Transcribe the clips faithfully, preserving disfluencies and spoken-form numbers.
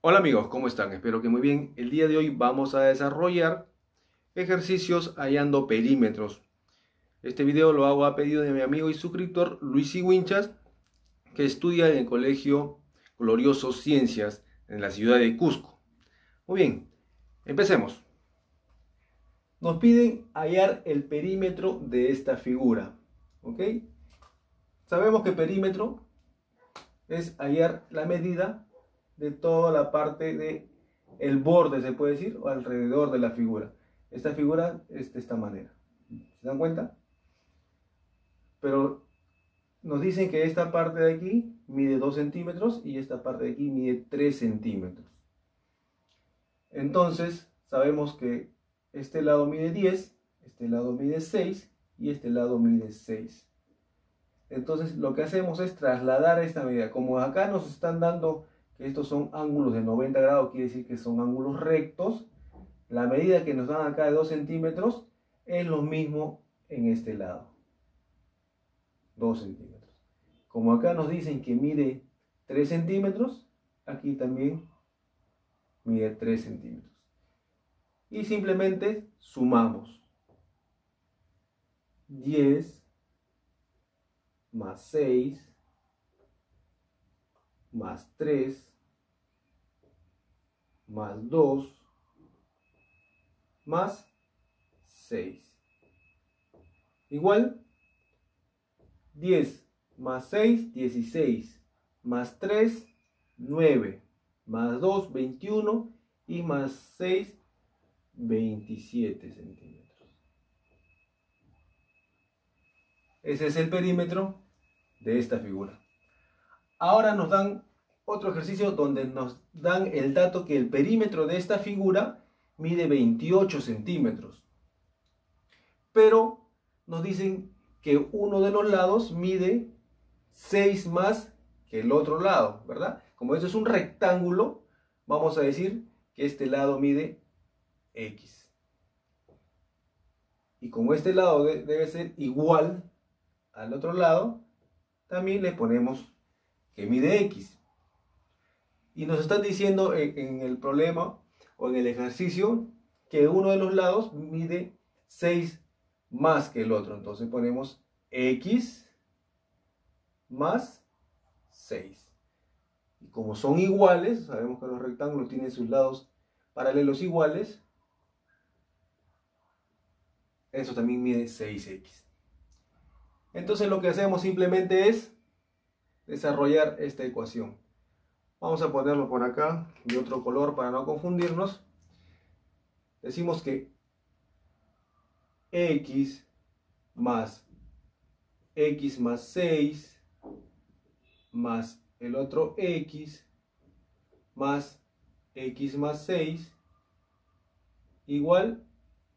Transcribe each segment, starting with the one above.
Hola amigos, ¿cómo están? Espero que muy bien. El día de hoy vamos a desarrollar ejercicios hallando perímetros. Este video lo hago a pedido de mi amigo y suscriptor Luis Iguinchas, que estudia en el Colegio Glorioso Ciencias en la ciudad de Cusco. Muy bien, empecemos. Nos piden hallar el perímetro de esta figura, ¿ok? Sabemos que perímetro es hallar la medida de toda la parte de el borde, se puede decir, o alrededor de la figura. Esta figura es de esta manera, ¿se dan cuenta? Pero nos dicen que esta parte de aquí mide dos centímetros y esta parte de aquí mide tres centímetros. Entonces sabemos que este lado mide diez, este lado mide seis y este lado mide seis. Entonces lo que hacemos es trasladar esta medida. Como acá nos están dando que estos son ángulos de noventa grados, quiere decir que son ángulos rectos, la medida que nos dan acá de dos centímetros es lo mismo en este lado, dos centímetros. Como acá nos dicen que mide tres centímetros, aquí también mide tres centímetros. Y simplemente sumamos diez más seis más tres más dos más seis, igual diez más seis, dieciséis, más tres, nueve, más dos, veintiuno y más seis, veintisiete centímetros. Ese es el perímetro de esta figura. Ahora nos dan otro ejercicio donde nos dan el dato que el perímetro de esta figura mide veintiocho centímetros. Pero nos dicen que uno de los lados mide seis más que el otro lado, ¿verdad? Como esto es un rectángulo, vamos a decir que este lado mide X. Y como este lado de, debe ser igual al otro lado, también le ponemos que mide X. Y nos están diciendo en, en el problema o en el ejercicio que uno de los lados mide seis más que el otro. Entonces ponemos X más seis. Y como son iguales, sabemos que los rectángulos tienen sus lados paralelos iguales, eso también mide seis X. Entonces lo que hacemos simplemente es desarrollar esta ecuación. Vamos a ponerlo por acá de otro color para no confundirnos. Decimos que X más X más seis más el otro X más X más seis igual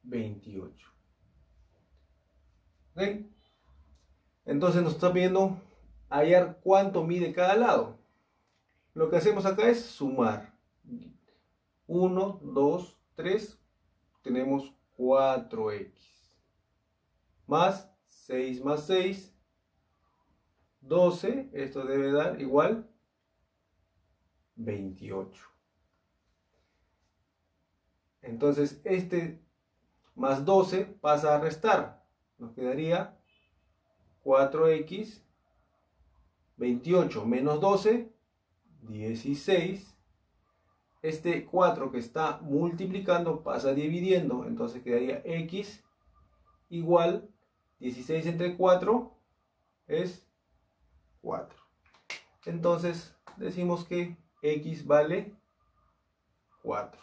veintiocho. ¿Ok? Entonces nos está pidiendo hallar cuánto mide cada lado. Lo que hacemos acá es sumar uno, dos, tres, tenemos cuatro X más seis más seis, doce, esto debe dar igual veintiocho. Entonces este más doce pasa a restar, nos quedaría cuatro X, veintiocho menos doce, dieciséis. Este cuatro que está multiplicando pasa dividiendo, entonces quedaría X igual dieciséis entre cuatro es cuatro. Entonces decimos que X vale cuatro.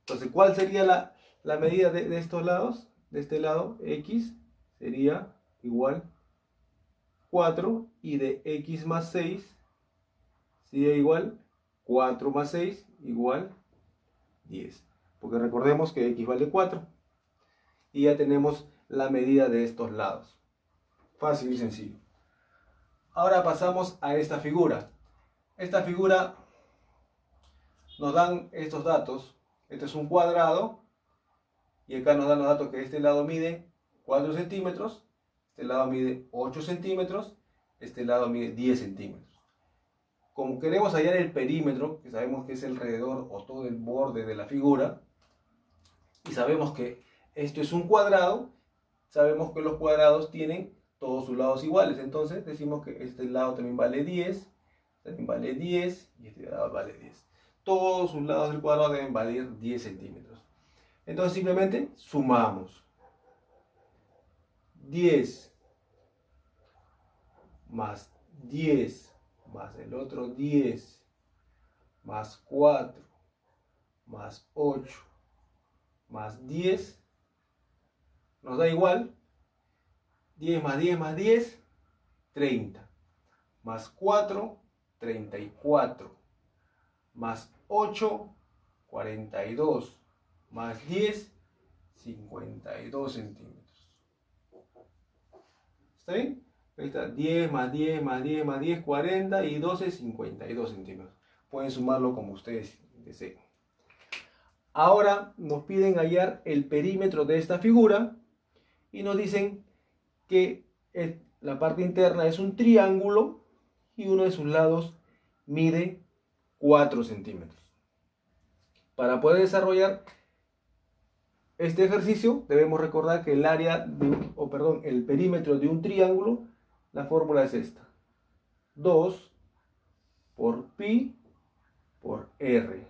Entonces, ¿cuál sería la, la medida de, de estos lados? De este lado, X sería igual cuatro, y de X más seis sería igual cuatro más seis igual diez, porque recordemos que X vale cuatro y ya tenemos la medida de estos lados. Fácil y sencillo. Ahora pasamos a esta figura. Esta figura nos dan estos datos. Este es un cuadrado y acá nos dan los datos que este lado mide cuatro centímetros, este lado mide ocho centímetros, este lado mide diez centímetros. como queremos hallar el perímetro, que sabemos que es alrededor o todo el borde de la figura, y sabemos que esto es un cuadrado, sabemos que los cuadrados tienen todos sus lados iguales, entonces decimos que este lado también vale diez, también vale diez, y este lado vale diez. Todos sus lados del cuadrado deben valer diez centímetros. Entonces simplemente sumamos. diez más diez más el otro diez más cuatro más ocho más diez nos da igual diez más diez más diez, treinta más cuatro, treinta y cuatro más ocho, cuarenta y dos más diez, cincuenta y dos centímetros. ¿Está bien? Ahí está, diez más diez más diez más diez, cuarenta y doce, cincuenta y dos centímetros. Pueden sumarlo como ustedes deseen. Ahora nos piden hallar el perímetro de esta figura y nos dicen que la parte interna es un triángulo y uno de sus lados mide cuatro centímetros. Para poder desarrollar este ejercicio debemos recordar que el área de, o perdón, el perímetro de un triángulo, la fórmula es esta: dos por pi por r.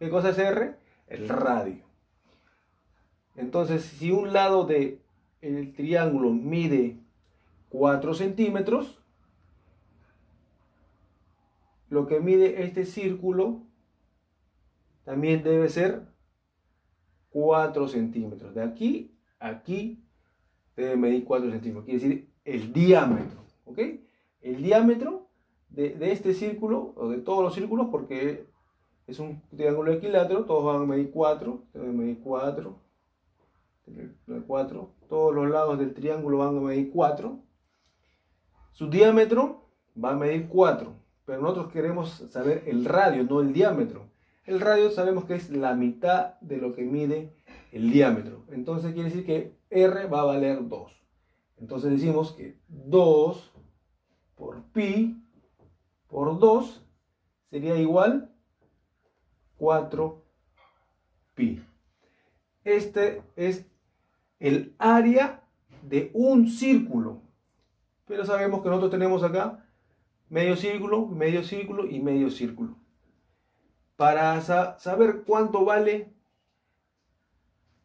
¿Qué cosa es r? El radio. Entonces, si un lado del triángulo mide cuatro centímetros, lo que mide este círculo también debe ser cuatro centímetros. De aquí a aquí debe medir cuatro centímetros. Quiere decir el diámetro. ¿Ok? El diámetro de, de este círculo, o de todos los círculos, porque es un triángulo equilátero, todos van a medir cuatro. Deben medir cuatro. cuatro. Todos los lados del triángulo van a medir cuatro. Su diámetro va a medir cuatro. Pero nosotros queremos saber el radio, no el diámetro. El radio sabemos que es la mitad de lo que mide el diámetro. Entonces quiere decir que R va a valer dos. Entonces decimos que dos por pi por dos sería igual a cuatro pi. Este es el área de un círculo. Pero sabemos que nosotros tenemos acá medio círculo, medio círculo y medio círculo. Para sa- saber cuánto vale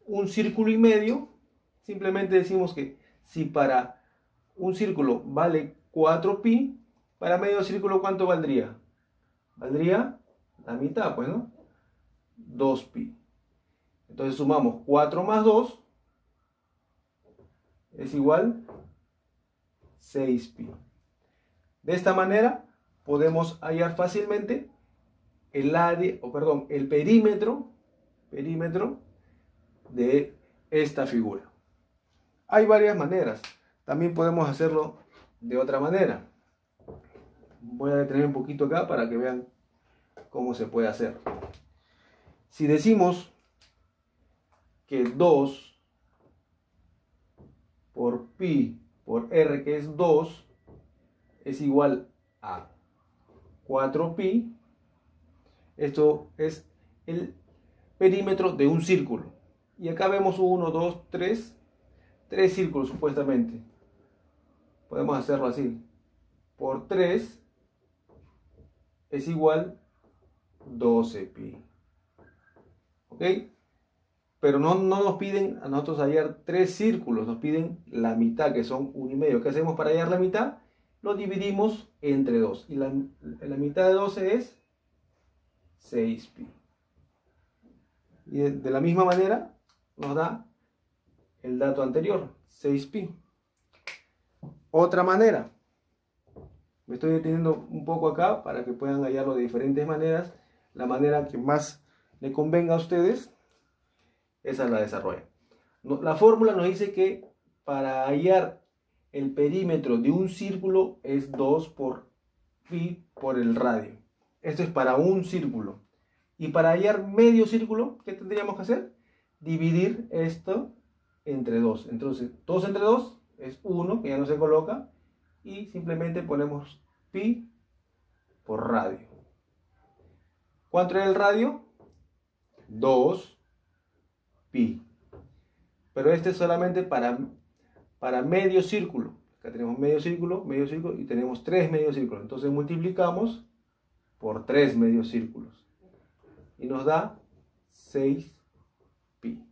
un círculo y medio, simplemente decimos que si para un círculo vale cuatro pi, para medio círculo ¿cuánto valdría? Valdría la mitad, pues, ¿no? dos pi. Entonces sumamos cuatro más dos, es igual a seis pi. De esta manera podemos hallar fácilmente el área, o perdón, el perímetro, perímetro de esta figura. Hay varias maneras. También podemos hacerlo de otra manera. Voy a detener un poquito acá para que vean cómo se puede hacer. Si decimos que dos por pi por r, que es dos, es igual a cuatro pi. Esto es el perímetro de un círculo. Y acá vemos uno, dos, tres, tres círculos supuestamente. Podemos hacerlo así. Por tres es igual a doce pi. ¿Ok? Pero no, no nos piden a nosotros hallar tres círculos, nos piden la mitad, que son uno y medio. ¿Qué hacemos para hallar la mitad? Lo dividimos entre dos. Y la, la mitad de doce es seis pi. Y de, de la misma manera nos da el dato anterior, seis pi. Otra manera. Me estoy deteniendo un poco acá para que puedan hallarlo de diferentes maneras. La manera que más le convenga a ustedes, esa la desarrollan. La fórmula nos dice que para hallar el perímetro de un círculo es dos por pi por el radio. Esto es para un círculo. Y para hallar medio círculo, ¿qué tendríamos que hacer? Dividir esto entre dos. Entonces, dos entre dos es uno, que ya no se coloca. Y simplemente ponemos pi por radio. ¿Cuánto era el radio? dos pi. Pero este es solamente para, para medio círculo. Acá tenemos medio círculo, medio círculo y tenemos tres medios círculos. Entonces multiplicamos por tres medios círculos. Y nos da seis pi.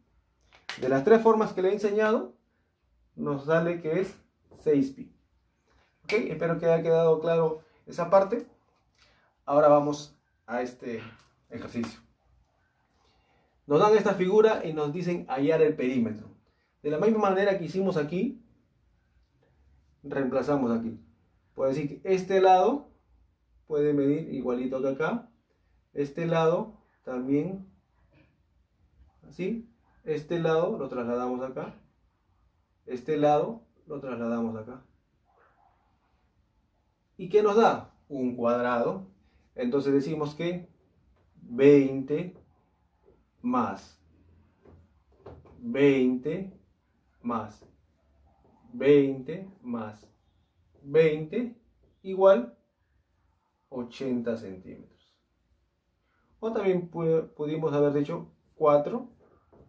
De las tres formas que le he enseñado, nos sale que es seis pi. Ok, espero que haya quedado claro esa parte. Ahora vamos a este ejercicio. Nos dan esta figura y nos dicen hallar el perímetro. De la misma manera que hicimos aquí, reemplazamos aquí. Puedo decir que este lado puede medir igualito que acá. Este lado también, así. Este lado lo trasladamos acá. Este lado lo trasladamos acá. ¿Y qué nos da? Un cuadrado. Entonces decimos que veinte más veinte más veinte más veinte igual ochenta centímetros. O también pu- pudimos haber dicho cuatro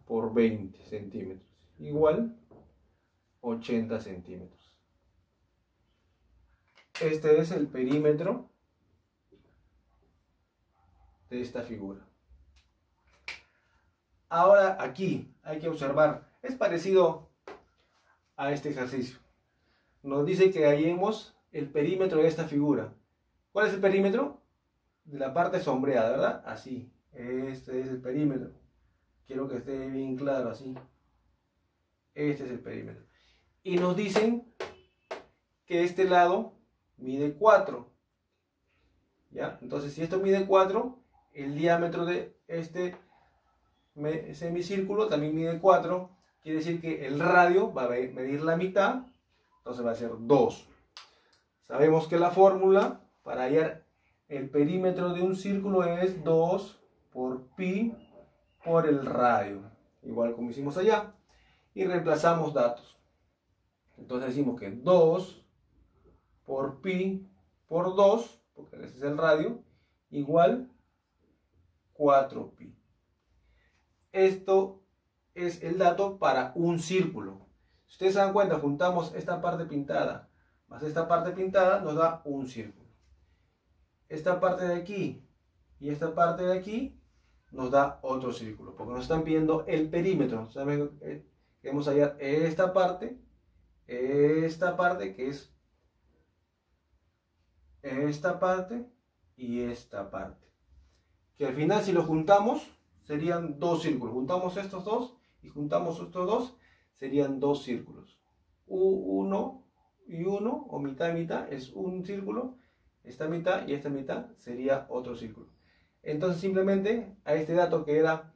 por veinte centímetros igual ochenta centímetros. Este es el perímetro de esta figura. Ahora aquí hay que observar, es parecido a este ejercicio. Nos dice que hallemos el perímetro de esta figura. ¿Cuál es el perímetro? De la parte sombreada, ¿verdad? Así, este es el perímetro. Quiero que esté bien claro así. Este es el perímetro. Y nos dicen que este lado mide cuatro. ¿Ya? Entonces, si esto mide cuatro, el diámetro de este semicírculo también mide cuatro. Quiere decir que el radio va a medir la mitad. Entonces va a ser dos. Sabemos que la fórmula para hallar el perímetro de un círculo es dos por pi por el radio. Igual como hicimos allá. Y reemplazamos datos. Entonces decimos que dos por pi por dos, porque ese es el radio, igual cuatro pi. Esto es el dato para un círculo. Si ustedes se dan cuenta, juntamos esta parte pintada más esta parte pintada, nos da un círculo. Esta parte de aquí y esta parte de aquí nos da otro círculo, porque nos están pidiendo el perímetro. ¿Saben? Queremos hallar esta parte, esta parte que es esta parte y esta parte. Que al final, si lo juntamos, serían dos círculos. Juntamos estos dos y juntamos estos dos, serían dos círculos. Uno y uno, o mitad y mitad, es un círculo. Esta mitad y esta mitad sería otro círculo. Entonces simplemente a este dato que era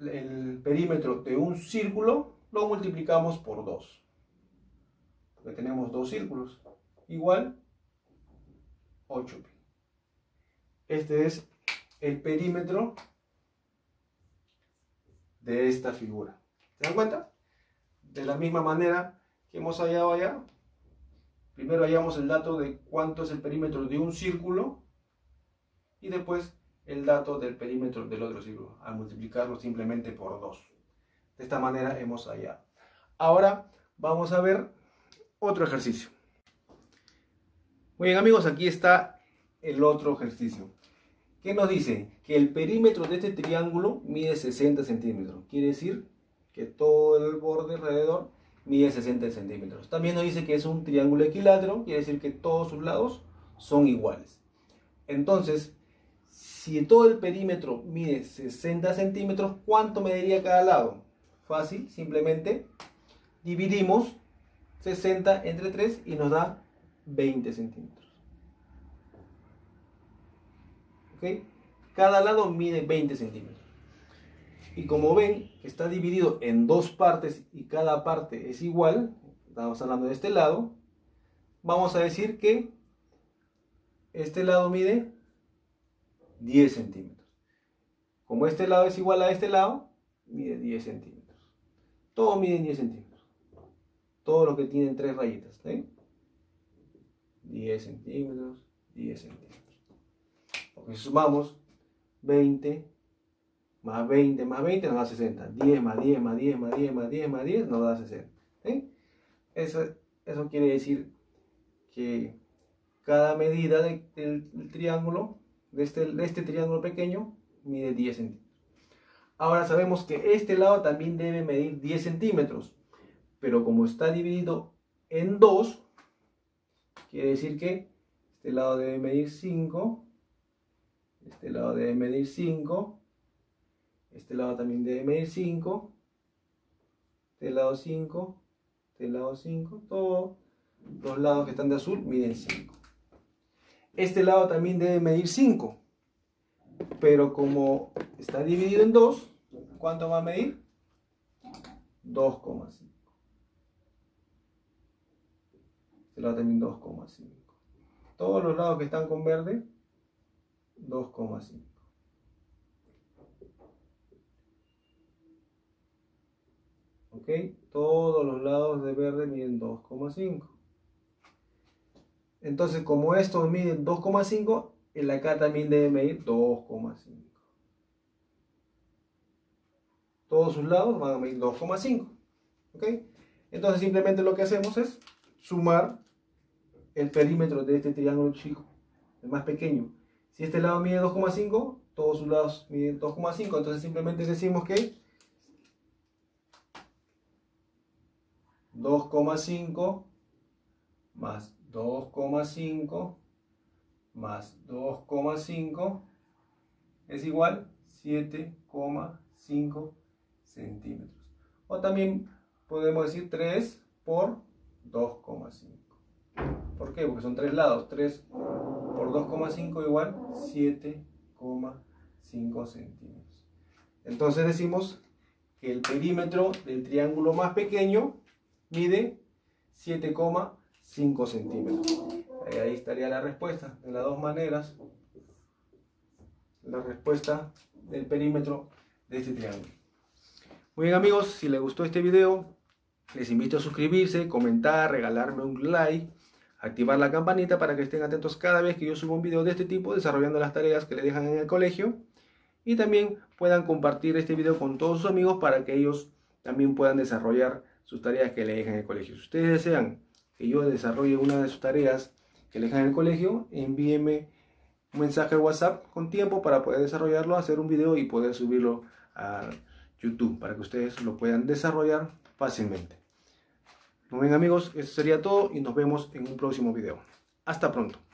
el perímetro de un círculo, lo multiplicamos por dos. Porque tenemos dos círculos. Igual ocho pi. Este es el perímetro de esta figura. ¿Se dan cuenta? De la misma manera que hemos hallado allá, primero hallamos el dato de cuánto es el perímetro de un círculo y después el dato del perímetro del otro círculo, al multiplicarlo simplemente por dos. De esta manera hemos hallado. Ahora vamos a ver otro ejercicio. Muy bien, amigos, aquí está el otro ejercicio. ¿Qué nos dice? Que el perímetro de este triángulo mide sesenta centímetros. Quiere decir que todo el borde alrededor mide sesenta centímetros. También nos dice que es un triángulo equilátero. Quiere decir que todos sus lados son iguales. Entonces, si todo el perímetro mide sesenta centímetros, ¿cuánto mediría cada lado? Fácil, simplemente dividimos sesenta entre tres y nos da veinte centímetros. ¿Okay? Cada lado mide veinte centímetros. Y como ven, está dividido en dos partes y cada parte es igual. Estamos hablando de este lado. Vamos a decir que este lado mide diez centímetros. Como este lado es igual a este lado, mide diez centímetros. Todos miden diez centímetros. Todos los que tienen tres rayitas. ¿Eh? diez centímetros, diez centímetros. Porque si sumamos veinte más veinte más veinte nos da sesenta. diez más diez más diez más diez más diez más diez nos da sesenta. ¿Sí? Eso, eso quiere decir que cada medida de, del, del triángulo, de este, de este triángulo pequeño, mide diez centímetros. Ahora sabemos que este lado también debe medir diez centímetros. Pero como está dividido en dos, quiere decir que este lado debe medir cinco. Este lado debe medir cinco. Este lado también debe medir cinco. Este lado cinco. Este lado cinco. Todos los lados que están de azul miden cinco. Este lado también debe medir cinco. Pero como está dividido en dos, ¿cuánto va a medir? dos coma cinco. Este lado también dos coma cinco. Todos los lados que están con verde, dos coma cinco. ¿Ok? Todos los lados de verde miden dos coma cinco. Entonces, como estos miden dos coma cinco, el de acá también debe medir dos coma cinco. Todos sus lados van a medir dos coma cinco. ¿Ok? Entonces simplemente lo que hacemos es sumar el perímetro de este triángulo chico, el más pequeño. Si este lado mide dos coma cinco, todos sus lados miden dos coma cinco. Entonces simplemente decimos que dos coma cinco más dos coma cinco más dos coma cinco es igual a siete coma cinco centímetros. O también podemos decir tres por dos coma cinco. ¿Por qué? Porque son tres lados. tres por dos coma cinco igual siete coma cinco centímetros. Entonces decimos que el perímetro del triángulo más pequeño mide siete coma cinco centímetros. Ahí estaría la respuesta, de las dos maneras, la respuesta del perímetro de este triángulo. Muy bien amigos, si les gustó este video, les invito a suscribirse, comentar, regalarme un like, activar la campanita para que estén atentos cada vez que yo subo un video de este tipo, desarrollando las tareas que les dejan en el colegio. Y también puedan compartir este video con todos sus amigos para que ellos también puedan desarrollar sus tareas que les dejan en el colegio. Si ustedes desean que yo desarrolle una de sus tareas que les dejan en el colegio, envíenme un mensaje al WhatsApp con tiempo para poder desarrollarlo, hacer un video y poder subirlo a YouTube para que ustedes lo puedan desarrollar fácilmente. Muy bien amigos, eso sería todo y nos vemos en un próximo video. Hasta pronto.